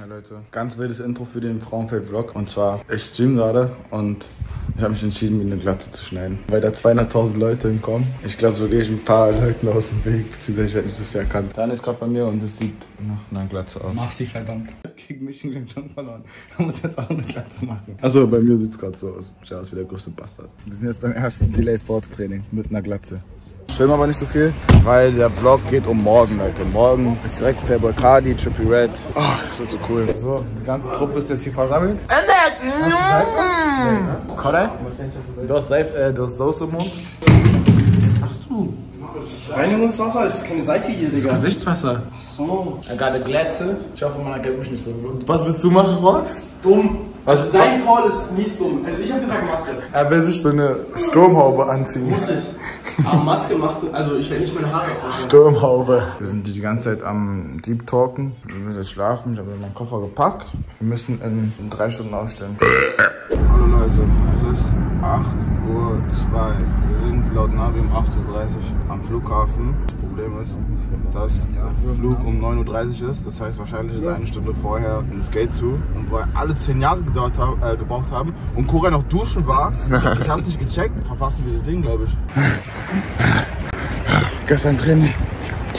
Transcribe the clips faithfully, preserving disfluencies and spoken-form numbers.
Hi Leute, ganz wildes Intro für den Frauenfeld-Vlog. Und zwar, ich stream gerade und ich habe mich entschieden, mir eine Glatte zu schneiden. Weil da zweihunderttausend Leute hinkommen. Ich glaube, so gehe ich ein paar Leuten aus dem Weg, beziehungsweise ich werde nicht so viel erkannt. Dann ist gerade bei mir und es sieht nach einer Glatze aus. Mach sie verdammt. Gegen mich gleich schon verloren. Da muss jetzt auch eine Glatze machen. Achso, bei mir sieht es gerade so aus. Sieht aus wie der größte Bastard. Wir sind jetzt beim ersten Delay-Sports-Training mit einer Glatze. Ich filme aber nicht so viel, weil der Vlog geht um morgen, Leute. Morgen ist direkt Playboi Carti, Trippie Redd. Oh, das wird so cool. So, die ganze Truppe ist jetzt hier versammelt. Korrekt? Du hast Seife, äh, du hast Soße im Mund. Was machst du? Reinigungswasser? Das ist keine Seife hier, Digga. Das ist Gesichtswasser. Ach so. I got a Glatze. Ich hoffe, man erkennt mich nicht so gut. Was willst du machen, Rod? Dumm. Was? Dein Paul ist mies dumm. Also ich hab gesagt Maske. Er will sich so eine Sturmhaube anziehen. Muss ich. Aber Maske macht, also ich werde nicht meine Haare aufmachen. Sturmhaube. Wir sind die ganze Zeit am Deep Talken. Wir müssen jetzt schlafen. Ich habe meinen Koffer gepackt. Wir müssen in, in drei Stunden aufstehen. Hallo Leute, es ist acht Uhr zwei. Wir sind laut Navi um acht Uhr dreißig am Flughafen. Das Problem ist, dass der Flug um neun Uhr dreißig ist. Das heißt, wahrscheinlich ist eine Stunde vorher ins Gate zu. Und weil alle zehn Jahre gedauert haben, äh, gebraucht haben und Cora noch duschen war, ich hab's nicht gecheckt, verpassen wir das Ding, glaube ich. Gestern Training.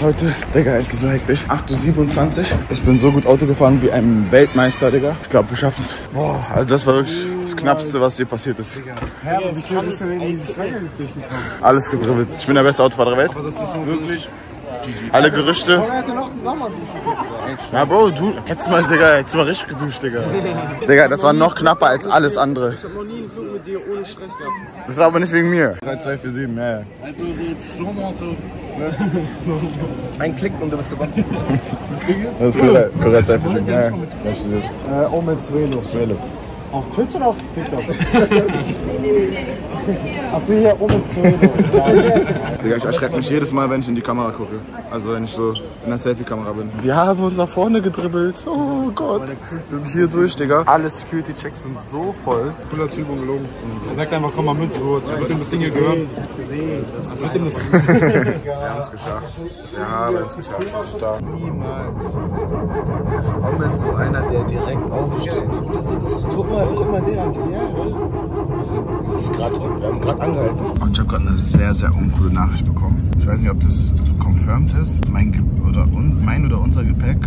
Heute, Digga, es ist so hektisch. acht Uhr siebenundzwanzig. Ich bin so gut Auto gefahren wie ein Weltmeister, Digga. Ich glaube, wir schaffen es. Boah, also das war wirklich das Knappste, was hier passiert ist. Digga. Ja, aber wie schwer bist du denn in dieses Schwäche durchgekommen? Alles gedribbelt. Ich bin der beste Autofahrer der Welt. Aber das ist wirklich... Alle Gerüchte. Vorher hat er noch nochmal duschen geduscht. Na Bro, du, jetzt mal, Digga, jetzt mal richtig geduscht, Digga. Digga, das war noch knapper als alles andere. Ich hab noch nie einen Flug mit dir ohne Stress gehabt. Das war aber nicht wegen mir. drei, zwei, vier, sieben, ja, ja. Also so Slow-Mo und so. Ein Klick und du bist gewonnen. Das Ding ist? Das ist cool, korrekt, zwei, vier, sieben, ja. Äh, oh, mit Suelo. Suelo. Auf Twitch oder auf TikTok? Achso, hier oben ins Digga, ich erschrecke mich jedes Mal, wenn ich in die Kamera gucke. Also wenn ich so in der Selfie-Kamera bin. Wir haben uns nach vorne gedribbelt. Oh Gott. Wir sind hier durch, Digga. Alle Security-Checks sind so voll. Cooler Typ und gelogen. Er sagt einfach, komm mal mit, Ruhe. Als wird ihm das Ding hier gehört. Als wird ihm das Ding hier gehört. Wir haben es geschafft. Wir haben es geschafft. Niemals ist Omen so einer, der direkt aufsteht. Das ist guck mal, guck mal den an. Das ist Wir sind gerade... Wir haben gerade angehalten. Und ich habe gerade eine sehr, sehr uncoole Nachricht bekommen. Ich weiß nicht, ob das confirmed ist. Mein, Ge oder un mein oder unser Gepäck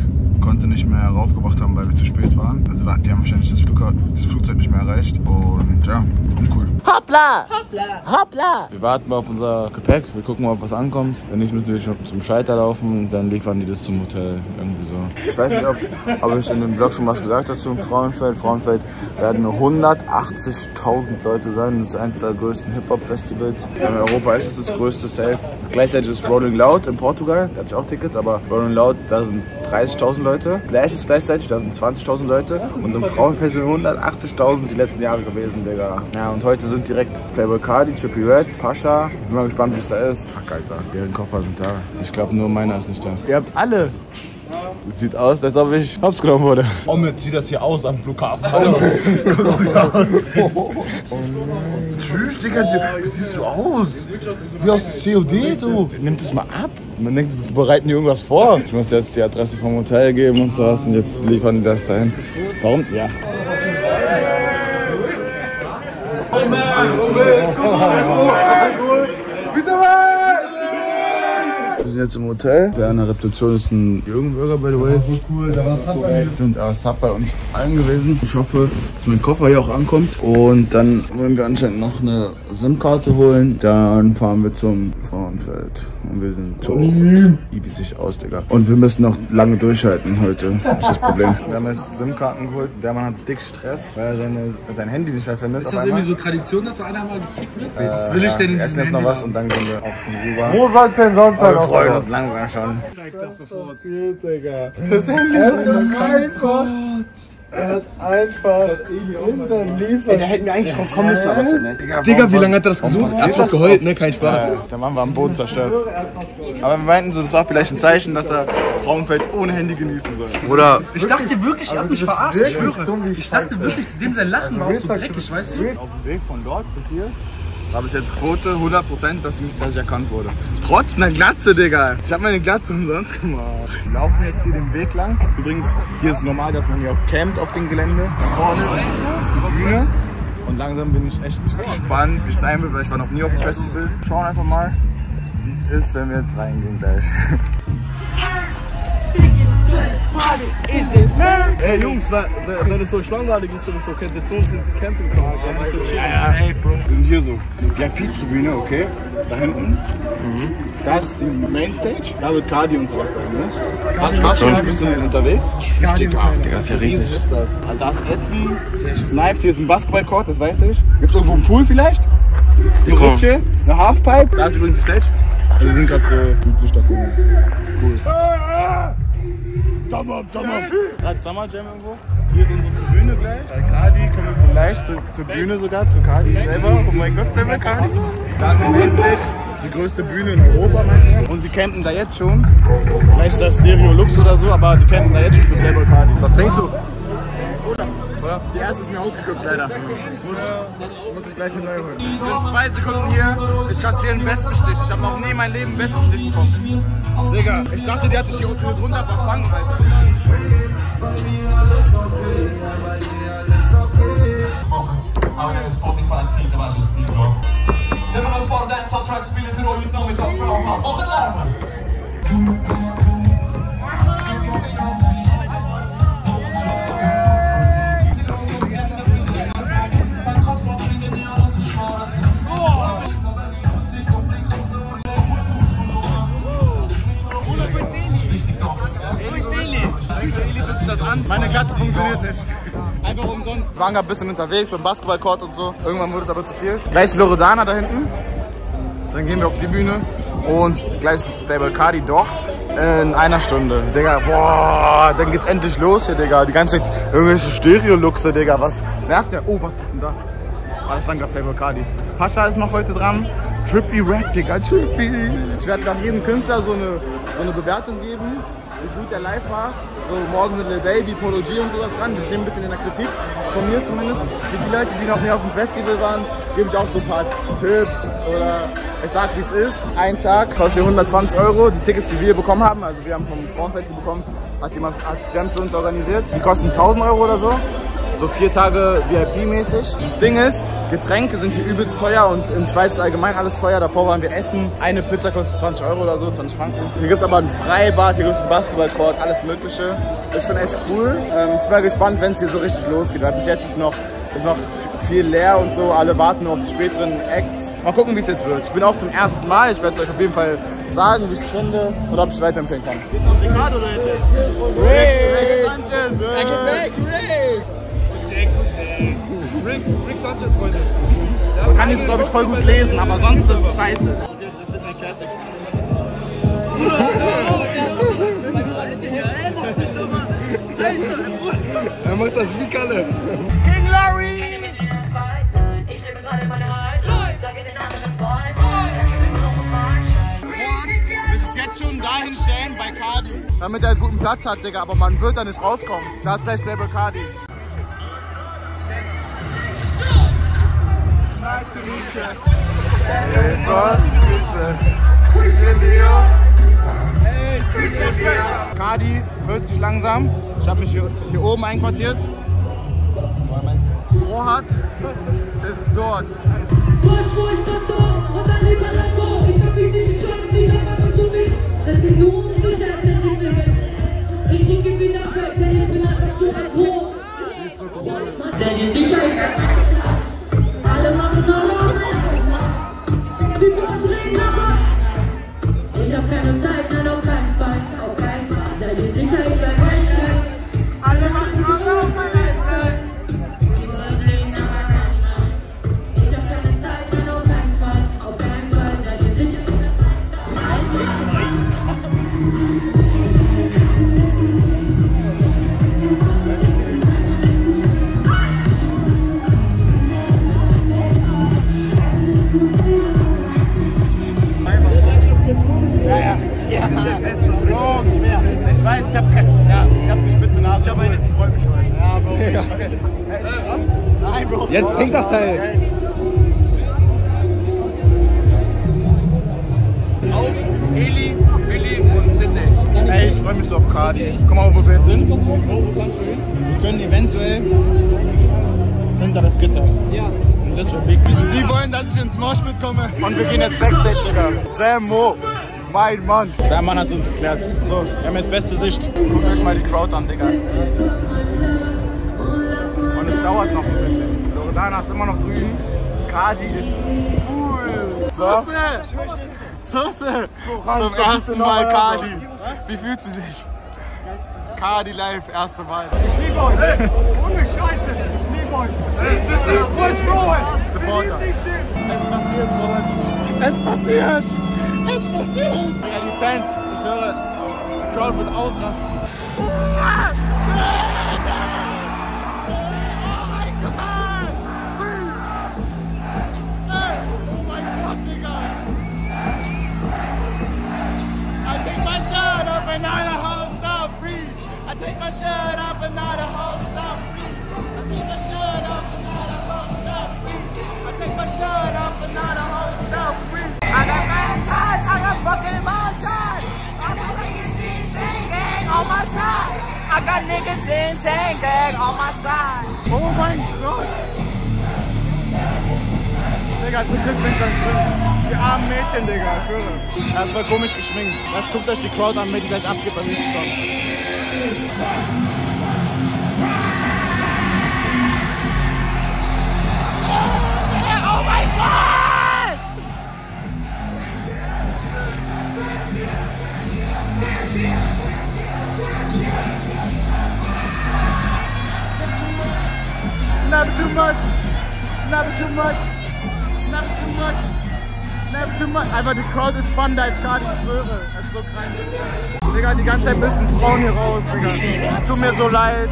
konnte nicht mehr raufgebracht haben, weil wir zu spät waren. Also die haben wahrscheinlich das, Flug das Flugzeug nicht mehr erreicht. Und ja, uncool. Hoppla! Hoppla! Hoppla! Wir warten mal auf unser Gepäck. Wir gucken mal, ob was ankommt. Wenn nicht, müssen wir schon zum Schalter laufen. Dann liefern die das zum Hotel. Irgendwie so. Ich weiß nicht, ob, ob ich in dem Vlog schon was gesagt habe zum Frauenfeld. Frauenfeld werden hundertachtzigtausend Leute sein. Das ist eines der größten Hip-Hop-Festivals. In Europa ist es das größte Safe. Gleichzeitig ist Rolling Loud in Portugal. Da habe ich auch Tickets, aber Rolling Loud, da sind dreißigtausend Leute. Gleich ist gleichzeitig, da sind zwanzigtausend Leute. Und im Frauenfeld sind hundertachtzigtausend die letzten Jahre gewesen, Digga. Ja, und heute sind direkt Playboi Carti, Trippie Redd, Pasha. Ich bin mal gespannt, wie es da ist. Fuck, Alter. Deren Koffer sind da. Ich glaube, nur meiner ist nicht da. Ihr habt alle. Das sieht aus, als ob ich hops genommen wurde. Omid, sieht das hier aus am Flughafen? Hallo. Guck mal aus. Tschüss, Digga. Wie siehst du aus? Wie aus C O D, du? Nimmt das mal ab. Man denkt, wir bereiten dir irgendwas vor. Ich muss jetzt die Adresse vom Hotel geben und sowas und jetzt liefern die das dahin. Warum? Ja. Wir sind jetzt im Hotel. Der an der Rezeption ist ein Jürgen Burger, by the way. So cool, da war Sub. Stimmt, da war Sub bei uns allen gewesen. Ich hoffe, dass mein Koffer hier auch ankommt. Und dann wollen wir anscheinend noch eine SIM-Karte holen. Dann fahren wir zum Frauenfeld. Und wir sind so ibisig aus, Digga. Und wir müssen noch lange durchhalten heute. Das ist das Problem. Wir haben jetzt SIM-Karten geholt. Der Mann hat dick Stress, weil er seine, sein Handy nicht mehr findet. Ist das irgendwie so Tradition, dass so einer mal gefickt wird? Äh, was will ich denn in diesem Handy? Essen jetzt noch was und dann gehen wir auf zum Ruber. Wo soll's denn sonst sein? Wir freuen uns langsam schon. Zeig das sofort. Das geht, Digga. Das Handy ist doch einfach. Er hat einfach irgendwann liefert. Ey, da hätten wir eigentlich drauf kommen müssen, aber es ist nicht. Digga, Digga, wie lange hat er das gesucht? Er hat fast geheult, ne? Kein Spaß. Ja, der Mann war am Boden zerstört. Aber wir meinten so, das war vielleicht ein Zeichen, dass er Frauenfeld ohne Handy genießen soll. Oder? Ich dachte wirklich, ich hab mich verarscht, ich schwöre. Ich dachte wirklich, dem sein Lachen war auch so dreckig, weißt du? Auf dem Weg von dort bis hier. habe ich jetzt Quote hundert Prozent, dass ich, dass ich erkannt wurde. Trotz meiner Glatze, Digga. Ich habe meine Glatze umsonst gemacht. Wir laufen jetzt hier den Weg lang. Übrigens, hier ist es normal, dass man hier auch campt auf dem Gelände. Da vorne ist die Bühne. Und langsam bin ich echt gespannt, wie es sein wird, weil ich war noch nie auf dem Festival. Schauen einfach mal, wie es ist, wenn wir jetzt reingehen gleich. Ey Jungs, wenn es so Schlangenladig ist oder so, könnt ihr zu uns ins Camping kommen. Ja, so chill. Ja, ja. Wir sind hier so, eine V I P-Tribüne, okay? Da hinten. Mhm. Das ist die Mainstage. Da wird Kadi und sowas sein, ne? Kadi. Pasha, ein bisschen unterwegs. Richtig Kadi. Digga, ist ja riesig. Riesig ist das. Also das Essen, Snipes, hier ist ein Basketballcourt, das weiß ich. Gibt's irgendwo einen Pool vielleicht? Eine Rutsche, eine Halfpipe. Da ist übrigens die Stage. Also wir sind gerade so südlich davon. Cool. Summer, Summer. Gerade Summer Jam irgendwo. Hier ist unsere Tribüne gleich. Bei Kadi kommen wir vielleicht zu, zur Bühne sogar, zu Kadi selber. Oh mein Gott, wenn wir Kadi. Da ist Mainstage, die größte Bühne in Europa, meint ihr? Und die campen da jetzt schon. Vielleicht ist das Stereo Lux oder so, aber die campen da jetzt schon für Playboi Carti. Was denkst du? Die erste ist mir ausgeguckt, leider. Muss, muss ich gleich eine neue holen. Ich bin zwei Sekunden hier, ich kassiere einen Wespenstich. Ich habe noch nie in meinem Leben einen Wespenstich bekommen. Digga, ich dachte, die hat sich hier unten mit runter verfangen. Meine Glatze funktioniert nicht. Einfach umsonst. Wir waren gerade ein bisschen unterwegs beim Basketballcourt und so. Irgendwann wurde es aber zu viel. Gleich Loredana da hinten. Dann gehen wir auf die Bühne. Und gleich Playboi Carti dort. In einer Stunde. Digga, boah, dann geht's endlich los hier, Digga. Die ganze Zeit irgendwelche Stereo-Luxe, Digga. Was? Das nervt ja. Oh, was ist denn da? Ah, da stand gerade Playboi Carti. Pasha ist noch heute dran. Trippie Redd, Digga. Trippie. Ich werde nach jedem Künstler so eine, so eine Bewertung geben. Wie gut der live war. So, morgen sind Lil Baby, Polo G und sowas dran. Die stehen ein bisschen in der Kritik, von mir zumindest. Für die Leute, die noch nie auf dem Festival waren, gebe ich auch so ein paar Tipps oder ich sag, wie es ist. Ein Tag kostet hundertzwanzig Euro. Die Tickets, die wir bekommen haben, also wir haben vom Frauenfeld die bekommen, hat jemand hat Jam für uns organisiert. Die kosten tausend Euro oder so. So vier Tage V I P-mäßig. Das Ding ist, Getränke sind hier übelst teuer und in Schweiz ist allgemein alles teuer. Davor waren wir essen. Eine Pizza kostet zwanzig Euro oder so, zwanzig Franken. Hier gibt es aber ein Freibad, hier gibt es einen Basketballcourt, alles mögliche. Ist schon echt cool. Ähm, ich bin mal gespannt, wenn es hier so richtig losgeht, weil bis jetzt ist noch, ist noch viel leer und so. Alle warten nur auf die späteren Acts. Mal gucken, wie es jetzt wird. Ich bin auch zum ersten Mal. Ich werde es euch auf jeden Fall sagen, wie ich es finde und ob ich es weiterempfehlen kann. Geht noch Ricardo oder jetzt? Rick Sanchez! Er geht weg! Rick! Rick, Rick Sanchez, Freunde. Man kann ihn, glaube ich, voll gut lesen, aber sonst ist es scheiße. Und jetzt ist es eine Classic. Er macht das wie Kalle. King Larry! Ich lebe gerade meine Heimat. Sag in den anderen Ball. Will ich jetzt schon dahin stellen bei Kadi? Damit er einen guten Platz hat, Digga, aber man wird da nicht rauskommen. Da ist gleich Playboi Carti. Nice to meet you. Kadi wird sich langsam. Ich habe mich hier, hier oben einquartiert. Rohat ist dort. Seid ihr sicher? Alle machen noch. Die Boden drehen noch. Ich hab keine Zeit, nein, auf keinen Fall. Auf keinen Fall. Seid ihr sicher? Ich bleib weiter. Alle machen noch auf mein Messer. Die Boden drehen noch. Ich hab keine Zeit, nein, auf keinen Fall. Auf keinen Fall. Seid ihr sicher? Nein. Ich hab keine. Ja, ich hab eine spitze Nase. Ich hab eine. Freut mich schon. Ja, Bro. Okay. Okay. Hey, ist es dran? Nein, Bro. Jetzt trinkt das Teil. freue mich so auf Kadi. Guck mal, wo wir jetzt sind. Wir können eventuell hinter das Gitter. Ja. Und das wird big. Die wollen, dass ich ins Moshpit komme. Und wir gehen jetzt Backstage, Digga. Jamo, mein Mann. Der Mann hat uns geklärt. So, wir haben jetzt beste Sicht. Guckt euch mal die Crowd an, Digga. Und es dauert noch ein bisschen. Loredana ist immer noch drüben. Kadi ist cool. So. Soße! Zum ersten Mal Kadi. Wie fühlt sie sich? Kadi live, erste Mal. Ich liebe euch. Ohne Scheiße. Ich liebe euch. Sie sind die Brustfrohen. Supporter. Es passiert, Bruder. Es passiert. Es passiert. Ja, die Fans. Ich höre, die Crowd wird ausrasten. Oh mein Gott. Oh mein Gott! Digga, zum Glück bin ich das drin. Die armen Mädchen, Digga, ich höre. Das war komisch geschminkt. Jetzt guckt euch die Crowd an, wenn die gleich abgibt beim nächsten Song. Never too much, never too much, never too much, never too much. Einfach die Crowd ist spannender als Kadi, ich schwöre. Es ist so krank. Digga, die ganze Zeit müssen Frauen hier raus, Digga. Tut mir so leid.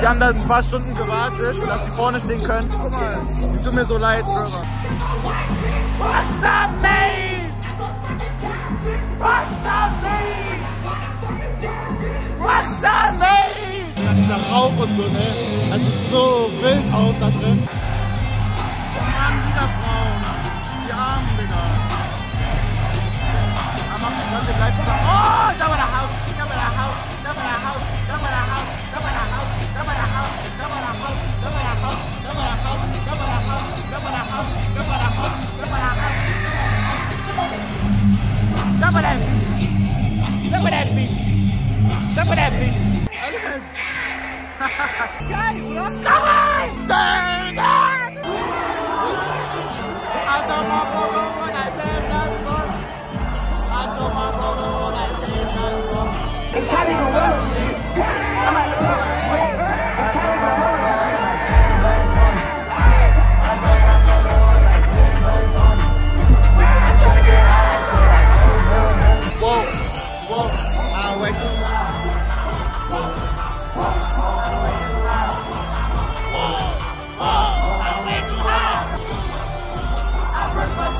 Die haben da ein paar Stunden gewartet, dass sie vorne stehen können. Guck mal, es tut mir so leid, schwöre. Push the main! Push the main! Push the main! Dieser Rauch und so, ne? Das sieht so wild aus da drin. Die armen Wiederfrauen. Die armen, Digga. Aber man kann gleich sagen, oh, da war der Haus, da war der Haus, da war der Haus, da war der Haus, da war der Haus, da war der Haus, da war der Haus, da war der Haus, da war der Haus, da war der Haus, da war der Haus, da war der Haus, da war der Haus, da war der Haus, da war der Haus, da war der Haus. Geil, oder? Sky! It's having a world to do. I'm at the box. It's having a world to do. I'm trying to get out to that. Whoa, whoa, I wait. Whoa, whoa. We're in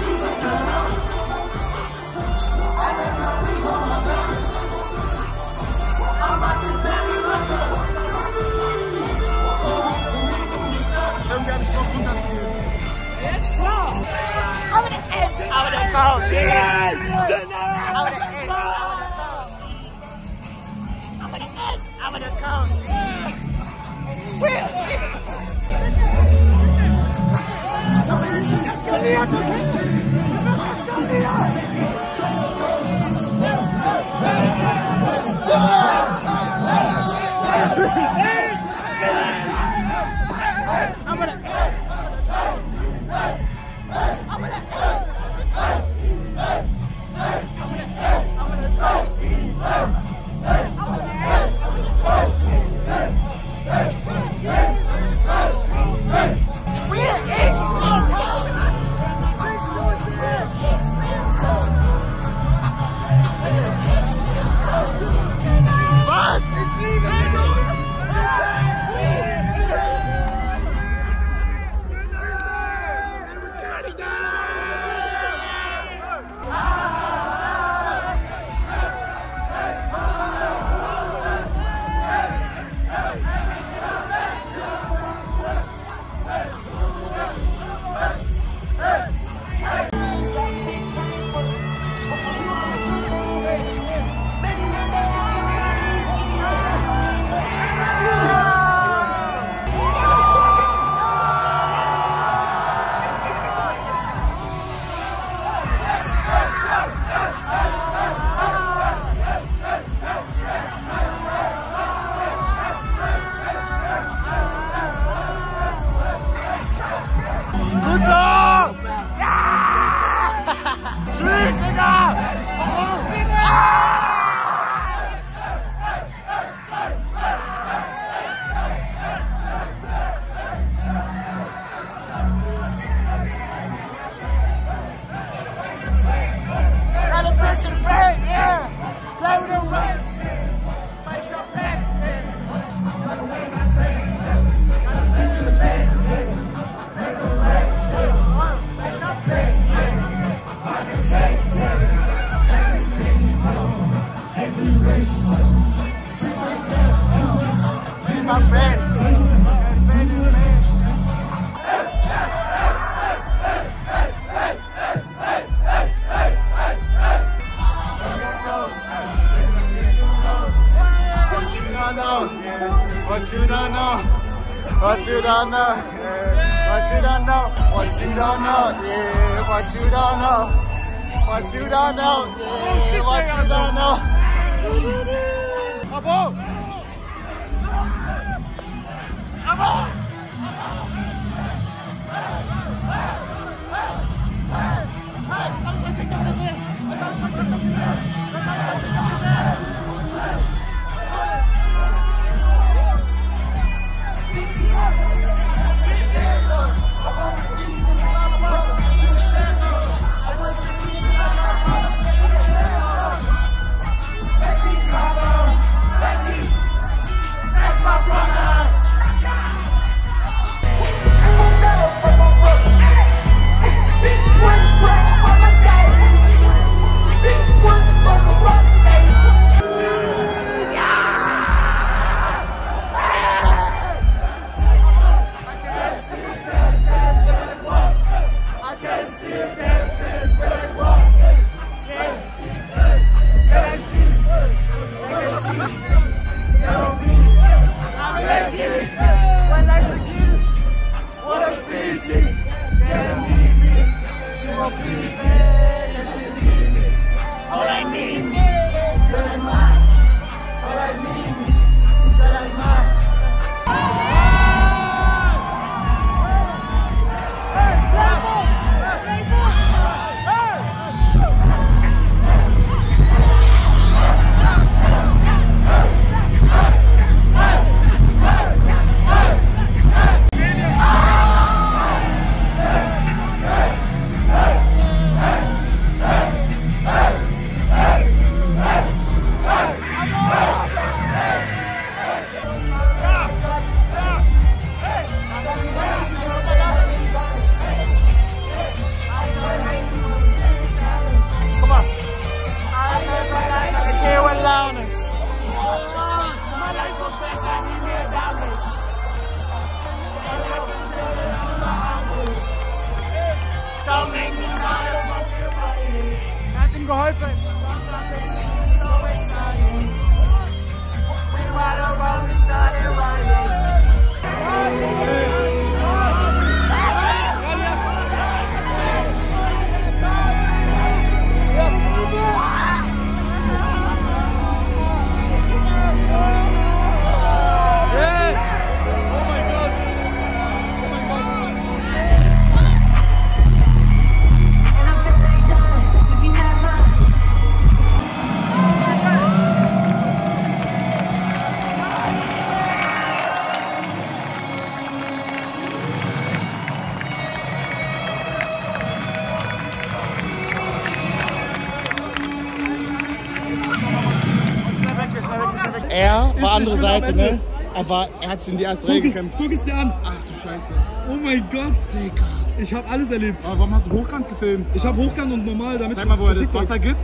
Andere Seite, ne? Aber er hat sich in die erste Reihe gekämpft. Guck es dir an. Ach du Scheiße. Oh mein Gott. Digga. Ich hab alles erlebt. Aber warum hast du Hochkant gefilmt? Ich hab Hochkant und normal. Damit Sag mal, wo er das Wasser gibt.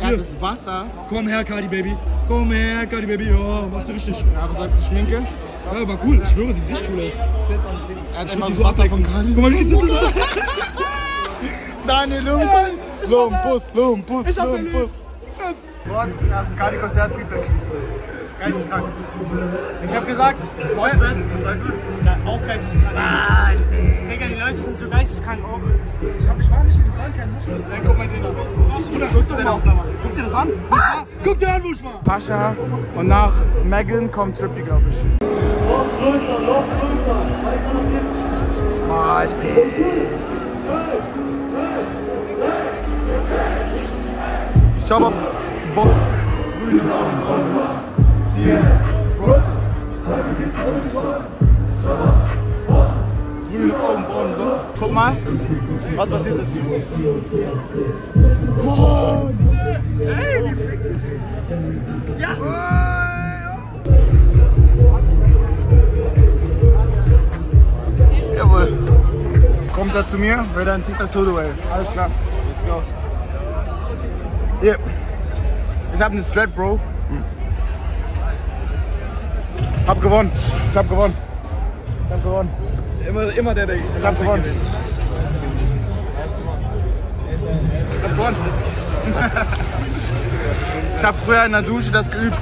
Er hat das Wasser. Komm her, Kadi Baby. Komm her, Kadi Baby. Oh, machst du richtig. Ja, was sagst du, Schminke? Ja, war cool. Ich schwöre, sieht richtig cool aus. Er hat immer das Wasser von Kadi. Guck mal, wie geht's dir das? Deine Lumpus. Lumpus, Lumpus, Lumpus. Gott, das ist Kadi-Konzert-Feedback. Geisteskrank. Ich hab gesagt, Leute, was sagst du? Ja, auch geisteskrank. Ah, ich bin. Digga, die Leute sind so geisteskrank auch. Ich hab mich wahr nicht in den Kranken, Muschel. Nein, guck mal den an. Guck dir den auf, guck dir das an. Ah, guck dir an, wo ich war. Pasha und nach Megan kommt Trippie, glaub ich. Noch größer, noch größer. Oh, ich bin. Ich schau mal, ob's. Bock. Grün. Yes, Gott, heute geht's auch schon. Schau mal, Gott, grüne Augen, Bonn. Guck mal, was passiert ist. Mann! Ey, die Flicken! Ja! Jawohl. Kommt da zu mir, wer dann zieht, to the way. Alles klar, let's go. Hier, ich hab ne Strat, Bro. Hab gewonnen, ich hab gewonnen. Ich hab gewonnen. Immer, immer der, der ich hab gewonnen. Ich hab gewonnen. Ich hab früher in der Dusche das geübt.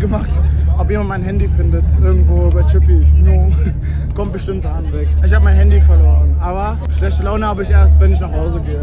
Gemacht, ob jemand mein Handy findet, irgendwo bei Trippie. No. Kommt bestimmt da an. Ich habe mein Handy verloren, aber schlechte Laune habe ich erst, wenn ich nach Hause gehe.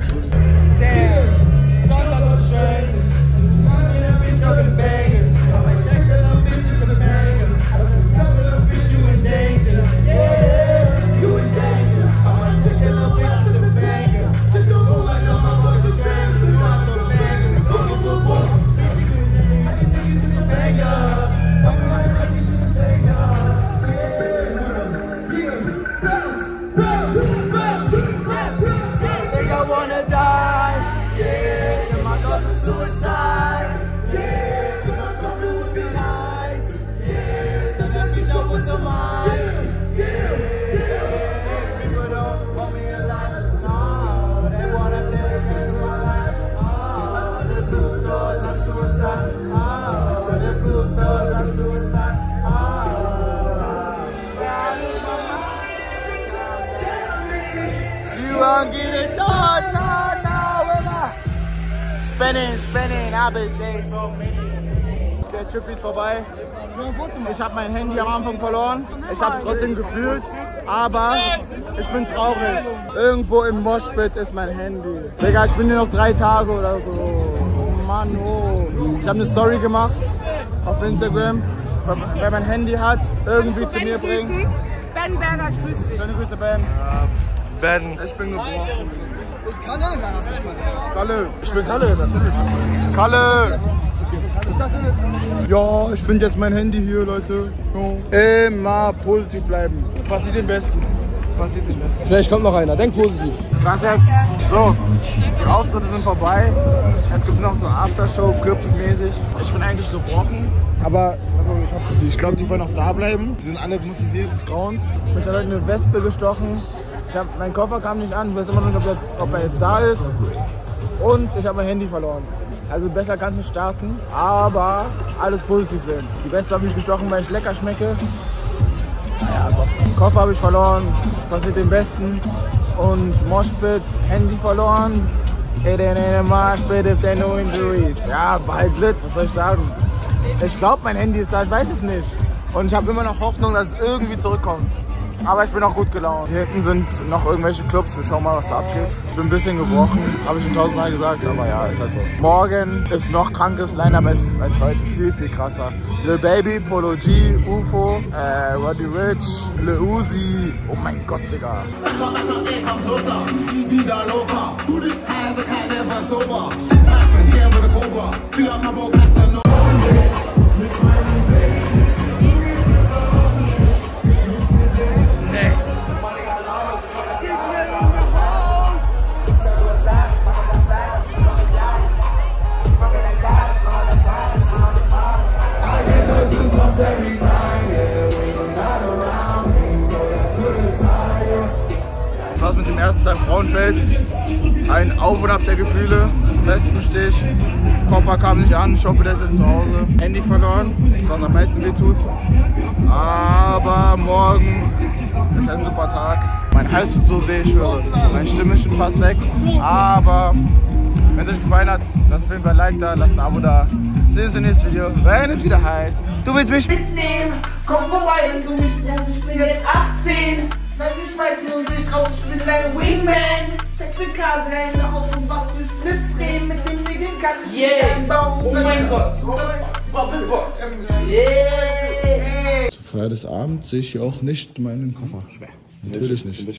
Wanna die, yeah, my daughter's suicide. spinning, spinning, I've been changing. Der Trippie ist vorbei. Ich habe mein Handy am Anfang verloren. Ich habe es trotzdem gefühlt, aber ich bin traurig. Irgendwo im Moshpit ist mein Handy. Digga, ich bin hier noch drei Tage oder so. Oh Mann, oh. Ich habe eine Story gemacht auf Instagram. Wer mein Handy hat, irgendwie zu mir bringen. Ben Berger, grüß dich. Schöne Grüße, Ben. Ben. Ich bin gebrochen. Ist Kalle? Nein, das ist Kalle. Kalle. Ich bin Kalle, natürlich. Kalle! Ja, ich finde jetzt mein Handy hier, Leute. Ja. Immer positiv bleiben. Passiert den Besten. Passiert den Besten. Vielleicht kommt noch einer. Denk positiv. Gracias. So, die Auftritte sind vorbei. Es gibt noch so Aftershow, Clubs-mäßig. Ich bin eigentlich gebrochen. Aber ich glaube, die wollen noch da bleiben. Die sind alle motiviert des Grauens. Mich hat heute eine Wespe gestochen. Ich hab, mein Koffer kam nicht an. Ich weiß immer noch nicht, ob er, ob er jetzt da ist. Und ich habe mein Handy verloren. Also besser kannst du starten, aber alles positiv sehen. Die Wespe hat mich gestochen, weil ich lecker schmecke. Naja, den Koffer habe ich verloren. Passiert den Besten. Und Moshpit, Handy verloren. It ain't a Moshpit if there no injuries. Ja, bald lit, was soll ich sagen? Ich glaube, mein Handy ist da, ich weiß es nicht. Und ich habe immer noch Hoffnung, dass es irgendwie zurückkommt. Aber ich bin auch gut gelaunt. Hier hinten sind noch irgendwelche Clubs, wir schauen mal, was da abgeht. Ich bin ein bisschen gebrochen, habe ich schon tausendmal gesagt, aber ja, ist halt so. Morgen ist noch krankes Line-Up als heute, viel, viel krasser. Lil Baby, Polo G, UFO, äh, Roddy Rich, Lil Uzi. Oh mein Gott, Digga. Das war's mit dem ersten Tag Frauenfeld. Ein Auf und Ab der Gefühle. Wespenstich. Koffer kam nicht an. Ich hoffe, der ist jetzt zu Hause. Handy verloren. Das was am meisten wehtut. Aber morgen ist ein super Tag. Mein Hals tut so weh, ich schwöre. Meine Stimme ist schon fast weg. Aber wenn es euch gefallen hat, lasst auf jeden Fall ein Like da, lasst ein Abo da. Sehen uns im nächsten Video, wenn es wieder heißt, du willst mich mitnehmen, komm vorbei, wenn du mich lernst, ich bin jetzt achtzehn, wenn ich weiß, nur dich raus, ich bin dein Wingman, check mit Kaserne auf und was willst nicht drehen, mit dem Regeln kann ich yeah. Nicht einbauen. Oh mein Gott, oh mein Gott, yeah. Zur Feier des Abends sehe ich auch nicht meinen Koffer, schwer, natürlich nicht.